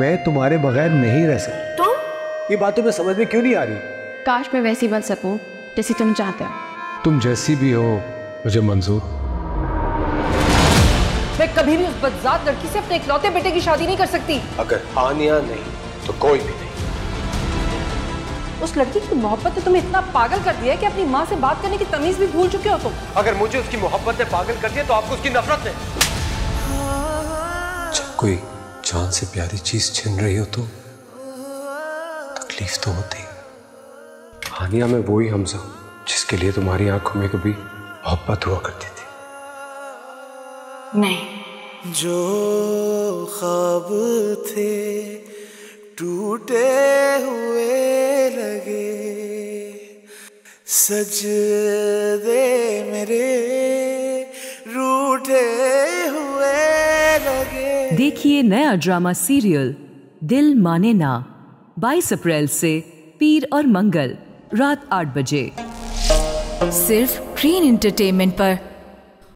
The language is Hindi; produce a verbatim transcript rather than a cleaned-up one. मैं तुम्हारे बगैर नहीं रह सकती। तो? ये बात तुम्हें समझ में क्यों नहीं आ रही? काश मैं वैसी बन सकूं जैसी तुम चाहते हो। तुम जैसी भी हो मुझे मंजूर। मैं कभी भी उस बदजात लड़की से अपने इकलौते बेटे की शादी नहीं कर सकती। अगर आनिया नहीं तो कोई भी नहीं। उस लड़की की मोहब्बत ने तुम्हें इतना पागल कर दिया है कि अपनी माँ से बात करने की तमीज भी भूल चुके हो तुम। अगर मुझे उसकी मोहब्बत ने पागल कर दिया तो आपको उसकी नफरत ने। जब कोई जान से प्यारी चीज छिन रही हो तो तकलीफ तो होती। आनिया में वो ही हमजा हूँ जिसके लिए तुम्हारी आंखों में कभी मोहब्बत हुआ करती थी। नहीं, जो ख्वाब थे टूटे हुए लगे, सजदे मेरे रूठे हुए लगे। देखिए नया ड्रामा सीरियल दिल माने ना बाईस अप्रैल से पीर और मंगल रात आठ बजे सिर्फ ग्रीन एंटरटेनमेंट पर।